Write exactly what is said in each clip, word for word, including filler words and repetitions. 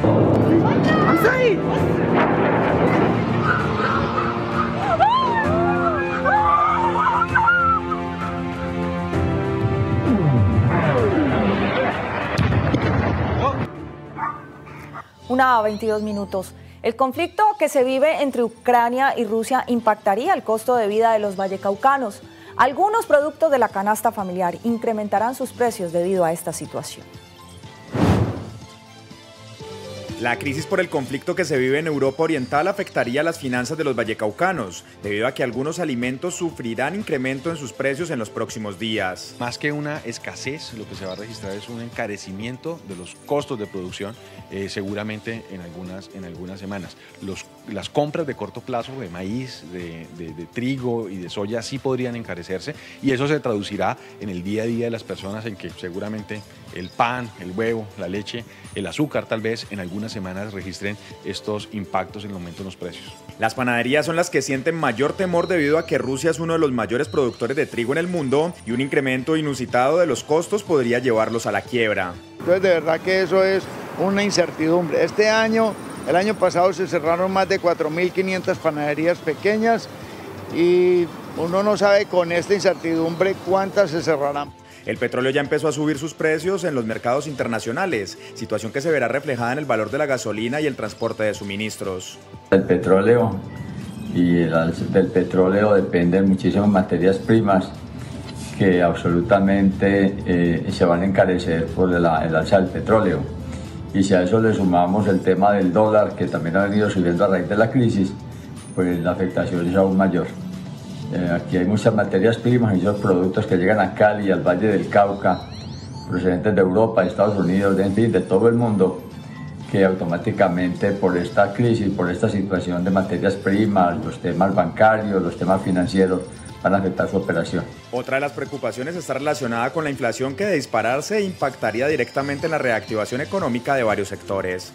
I'm sorry! Una a veintidós minutos. El conflicto que se vive entre Ucrania y Rusia impactaría el costo de vida de los vallecaucanos. Algunos productos de la canasta familiar incrementarán sus precios debido a esta situación. La crisis por el conflicto que se vive en Europa Oriental afectaría las finanzas de los vallecaucanos, debido a que algunos alimentos sufrirán incremento en sus precios en los próximos días. Más que una escasez, lo que se va a registrar es un encarecimiento de los costos de producción, eh, seguramente en algunas, en algunas semanas. Los, las compras de corto plazo de maíz, de, de, de trigo y de soya sí podrían encarecerse, y eso se traducirá en el día a día de las personas, en que seguramente el pan, el huevo, la leche, el azúcar tal vez en algunas semanas registren estos impactos en el aumento de los precios. Las panaderías son las que sienten mayor temor debido a que Rusia es uno de los mayores productores de trigo en el mundo y un incremento inusitado de los costos podría llevarlos a la quiebra. Entonces de verdad que eso es una incertidumbre. Este año, el año pasado se cerraron más de cuatro mil quinientas panaderías pequeñas y uno no sabe con esta incertidumbre cuántas se cerrarán. El petróleo ya empezó a subir sus precios en los mercados internacionales, situación que se verá reflejada en el valor de la gasolina y el transporte de suministros. El petróleo y el alza del petróleo dependen muchísimas materias primas que absolutamente eh, se van a encarecer por la, el alza del petróleo. Y si a eso le sumamos el tema del dólar, que también ha venido subiendo a raíz de la crisis, pues la afectación es aún mayor. Aquí hay muchas materias primas y esos productos que llegan a Cali, al Valle del Cauca, procedentes de Europa, de Estados Unidos, de, en fin, de todo el mundo, que automáticamente por esta crisis, por esta situación de materias primas, los temas bancarios, los temas financieros, van a afectar su operación. Otra de las preocupaciones está relacionada con la inflación, que de dispararse impactaría directamente en la reactivación económica de varios sectores.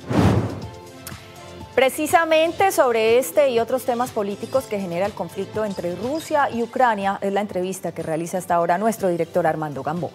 Precisamente sobre este y otros temas políticos que genera el conflicto entre Rusia y Ucrania es la entrevista que realiza hasta ahora nuestro director Armando Gamboa.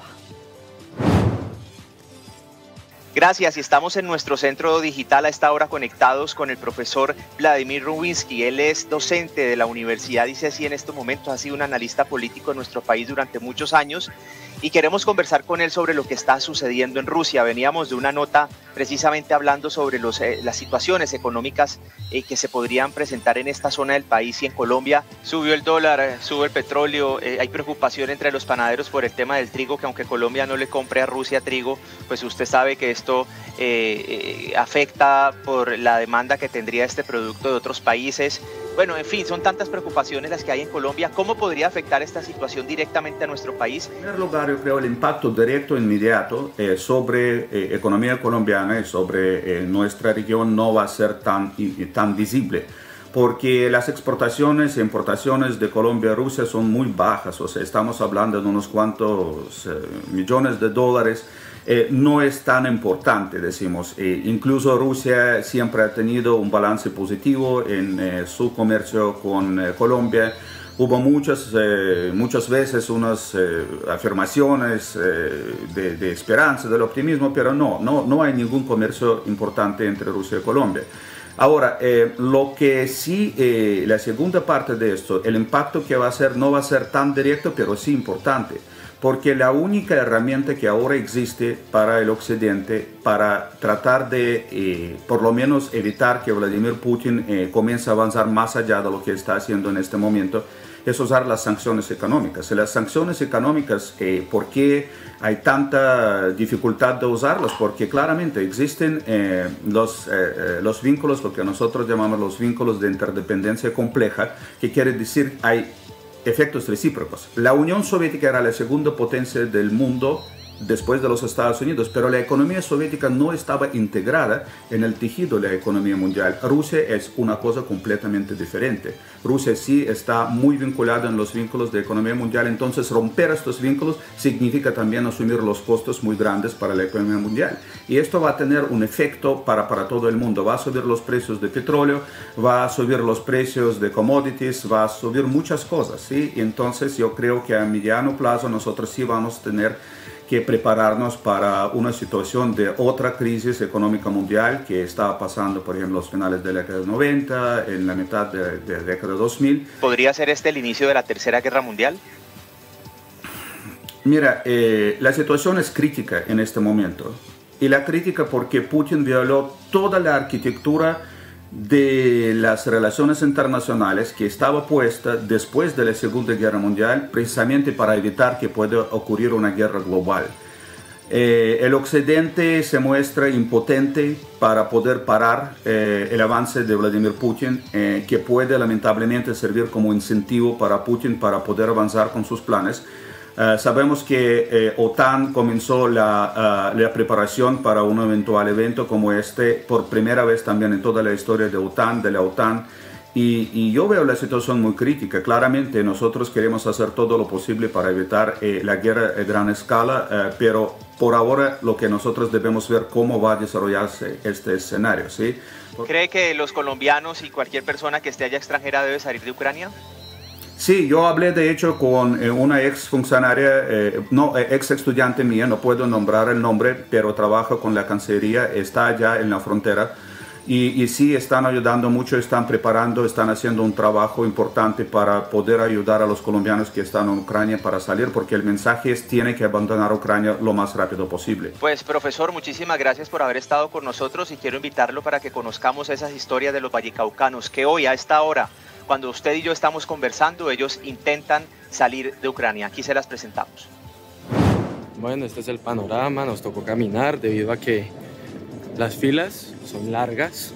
Gracias, y estamos en nuestro centro digital a esta hora conectados con el profesor Vladimir Rubinsky. Él es docente de la Universidad I C E S y en estos momentos ha sido un analista político en nuestro país durante muchos años y queremos conversar con él sobre lo que está sucediendo en Rusia. Veníamos de una nota precisamente hablando sobre los, eh, las situaciones económicas eh, que se podrían presentar en esta zona del país y en Colombia. Subió el dólar, sube el petróleo, eh, hay preocupación entre los panaderos por el tema del trigo, que aunque Colombia no le compre a Rusia trigo, pues usted sabe que esto Esto eh, eh, afecta por la demanda que tendría este producto de otros países. Bueno, en fin, son tantas preocupaciones las que hay en Colombia. ¿Cómo podría afectar esta situación directamente a nuestro país? En primer lugar, yo creo el impacto directo e inmediato eh, sobre eh, economía colombiana y sobre eh, nuestra región no va a ser tan, y, tan visible, porque las exportaciones e importaciones de Colombia a Rusia son muy bajas. O sea, estamos hablando de unos cuantos eh, millones de dólares. Eh, no es tan importante, decimos. Eh, incluso Rusia siempre ha tenido un balance positivo en eh, su comercio con eh, Colombia. Hubo muchas, eh, muchas veces unas eh, afirmaciones eh, de, de esperanza, del optimismo, pero no, no, no hay ningún comercio importante entre Rusia y Colombia. Ahora, eh, lo que sí, eh, la segunda parte de esto, el impacto que va a ser no va a ser tan directo, pero sí importante, porque la única herramienta que ahora existe para el Occidente para tratar de, eh, por lo menos, evitar que Vladimir Putin eh, comience a avanzar más allá de lo que está haciendo en este momento, es usar las sanciones económicas. Y las sanciones económicas, eh, ¿por qué hay tanta dificultad de usarlas? Porque claramente existen eh, los, eh, los vínculos, lo que nosotros llamamos los vínculos de interdependencia compleja, que quiere decir hay efectos recíprocos. La Unión Soviética era la segunda potencia del mundo después de los Estados Unidos, pero la economía soviética no estaba integrada en el tejido de la economía mundial. Rusia es una cosa completamente diferente. Rusia sí está muy vinculada en los vínculos de economía mundial, entonces romper estos vínculos significa también asumir los costos muy grandes para la economía mundial. Y esto va a tener un efecto para, para todo el mundo. Va a subir los precios de petróleo, va a subir los precios de commodities, va a subir muchas cosas, ¿sí? Entonces yo creo que a mediano plazo nosotros sí vamos a tener que prepararnos para una situación de otra crisis económica mundial que estaba pasando, por ejemplo, a los finales de la década de noventa, en la mitad de, de la década de dos mil. ¿Podría ser este el inicio de la Tercera Guerra Mundial? Mira, eh, la situación es crítica en este momento. Y la crítica porque Putin violó toda la arquitectura de las relaciones internacionales que estaba puesta después de la Segunda Guerra Mundial, precisamente para evitar que pueda ocurrir una guerra global. Eh, el occidente se muestra impotente para poder parar eh, el avance de Vladimir Putin, eh, que puede lamentablemente servir como incentivo para Putin para poder avanzar con sus planes. Uh, sabemos que eh, OTAN comenzó la, uh, la preparación para un eventual evento como este por primera vez también en toda la historia de OTAN, de la OTAN. Y, y yo veo la situación muy crítica. Claramente nosotros queremos hacer todo lo posible para evitar eh, la guerra a gran escala, eh, pero por ahora lo que nosotros debemos ver cómo va a desarrollarse este escenario, ¿sí? ¿Cree que los colombianos y cualquier persona que esté allá extranjera debe salir de Ucrania? Sí, yo hablé de hecho con una ex funcionaria, eh, no, ex estudiante mía, no puedo nombrar el nombre, pero trabaja con la Cancillería, está allá en la frontera y, y sí están ayudando mucho, están preparando, están haciendo un trabajo importante para poder ayudar a los colombianos que están en Ucrania para salir, porque el mensaje es tiene que abandonar Ucrania lo más rápido posible. Pues profesor, muchísimas gracias por haber estado con nosotros y quiero invitarlo para que conozcamos esas historias de los vallecaucanos que hoy a esta hora, cuando usted y yo estamos conversando, ellos intentan salir de Ucrania. Aquí se las presentamos. Bueno, este es el panorama. Nos tocó caminar debido a que las filas son largas.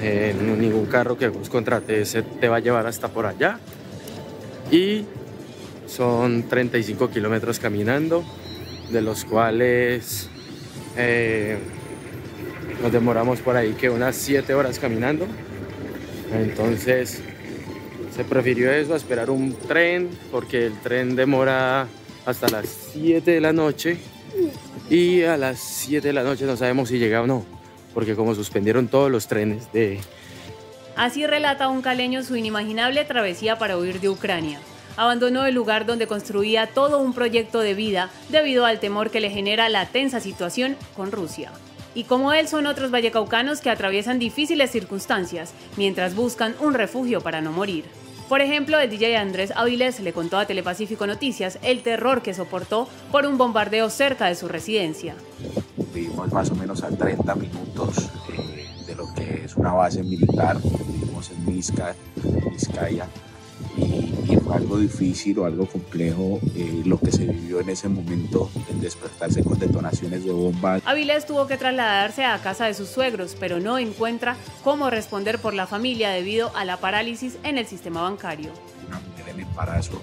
Eh, ningún carro que vos contrates te va a llevar hasta por allá. Y son treinta y cinco kilómetros caminando, de los cuales eh, nos demoramos por ahí que unas siete horas caminando. Entonces se prefirió eso a esperar un tren, porque el tren demora hasta las siete de la noche y a las siete de la noche no sabemos si llega o no, porque como suspendieron todos los trenes de... Así relata un caleño su inimaginable travesía para huir de Ucrania. Abandonó el lugar donde construía todo un proyecto de vida debido al temor que le genera la tensa situación con Rusia. Y como él son otros vallecaucanos que atraviesan difíciles circunstancias mientras buscan un refugio para no morir. Por ejemplo, el D J Andrés Avilés le contó a Telepacífico Noticias el terror que soportó por un bombardeo cerca de su residencia. Vivimos más o menos a treinta minutos eh, de lo que es una base militar, vivimos en Vizcaya, Vizcaya y, y fue algo difícil o algo complejo eh, lo que se vivió en ese momento. Despertarse con detonaciones de bombas. Avilés tuvo que trasladarse a casa de sus suegros, pero no encuentra cómo responder por la familia debido a la parálisis en el sistema bancario. Una mujer en embarazo,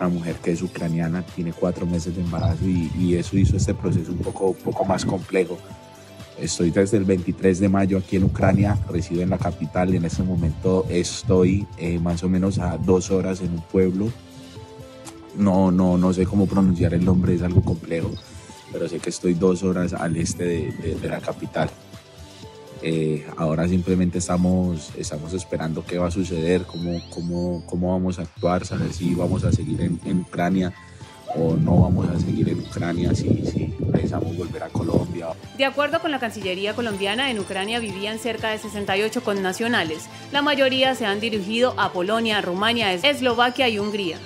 una mujer que es ucraniana, tiene cuatro meses de embarazo y, y eso hizo este proceso un poco, un poco más complejo. Estoy desde el veintitrés de mayo aquí en Ucrania, resido en la capital. En este momento estoy eh, más o menos a dos horas en un pueblo. No, no, no sé cómo pronunciar el nombre, es algo complejo, pero sé que estoy dos horas al este de, de, de la capital. Eh, ahora simplemente estamos, estamos esperando qué va a suceder, cómo, cómo, cómo vamos a actuar, saber si vamos a seguir en, en Ucrania o no vamos a seguir en Ucrania, si, si pensamos volver a Colombia. De acuerdo con la Cancillería colombiana, en Ucrania vivían cerca de sesenta y ocho connacionales. La mayoría se han dirigido a Polonia, Rumania, Eslovaquia y Hungría.